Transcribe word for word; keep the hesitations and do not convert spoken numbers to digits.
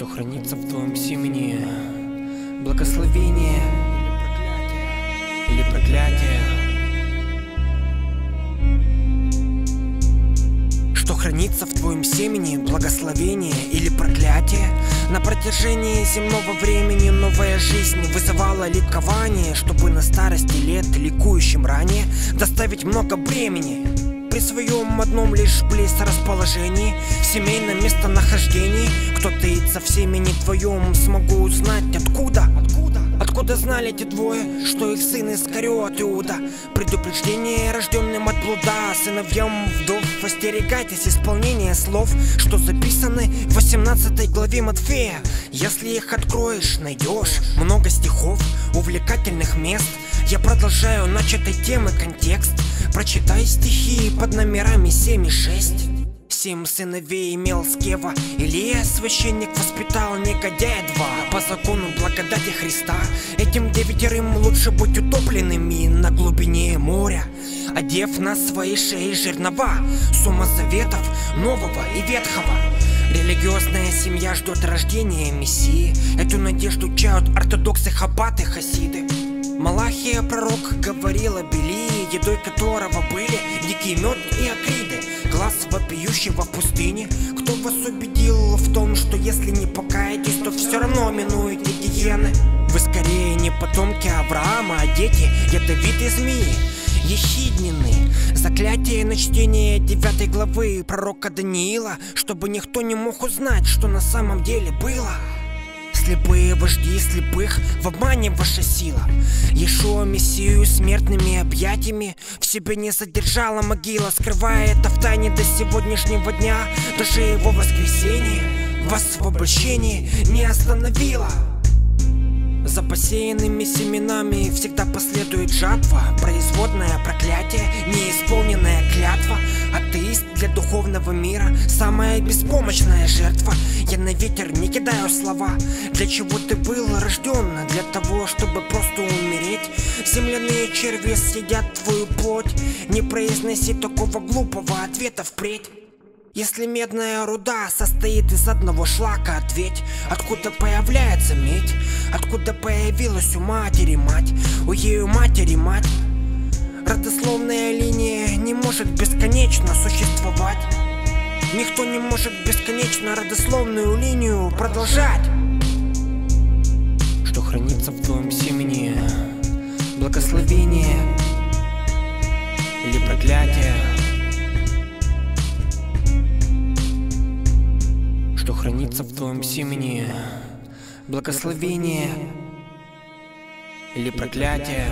что хранится в твоем семени, благословение или проклятие. Что хранится в твоем семени, благословение или проклятие? На протяжении земного времени новая жизнь вызывала ликование, чтобы на старости лет ликующим ранее доставить много бремени. При своем одном лишь близко расположении, в семейном местонахождении, кто таится в семени твоем, смогу узнать откуда. Откуда? Откуда знали те двое, что их сын Искариот Иуда? Предупреждение рожденным от блуда, сыновьям вдов, остерегайтесь исполнения слов, что записаны в восемнадцатой главе Матфея. Если их откроешь, найдешь много стихов, увлекательных мест. Я продолжаю начатой темы контекст. Прочитай стихи под номерами семь и шесть. Семь сыновей имел Скева. Илья, священник, воспитал негодяя два. По закону благодати Христа этим девятерым лучше быть утопленными на глубине моря, одев на свои шеи жернова. Сумма заветов Нового и Ветхого. Религиозная семья ждет рождения Мессии. Эту надежду чают ортодоксы, хаббаты, хасиды. Малахия пророк говорил о Белии, едой которого были дикий мед и акриды. Глаз вопиющего в пустыне, кто вас убедил в том, что если не покаетесь, то все равно минуете гиены? Вы скорее не потомки Авраама, а дети ядовитой змеи. Ехиднины, заклятие на чтение девятой главы пророка Даниила, чтобы никто не мог узнать, что на самом деле было. Слепые вожди слепых, в обмане ваша сила. Ешуа Мессию смертными объятиями в себе не содержала могила, скрывая это в тайне до сегодняшнего дня. Даже его воскресение в освобождении не остановило. За посеянными семенами всегда последует жатва, производное проклятие, неисполненная клятва. Атеист для духовного мира самая беспомощная жертва. Я на ветер не кидаю слова. Для чего ты был рожден? Для того, чтобы просто умереть. Земляные черви съедят твою плоть. Не произноси такого глупого ответа впредь. Если медная руда состоит из одного шлака, ответь, откуда появляется медь? Откуда появилась у матери мать? У ею матери мать? Родословная линия не может бесконечно существовать. Никто не может бесконечно родословную линию продолжать. Что хранится в твоем семени? Благословение или проклятие? Что хранится в твоем семени? Благословение или проклятие?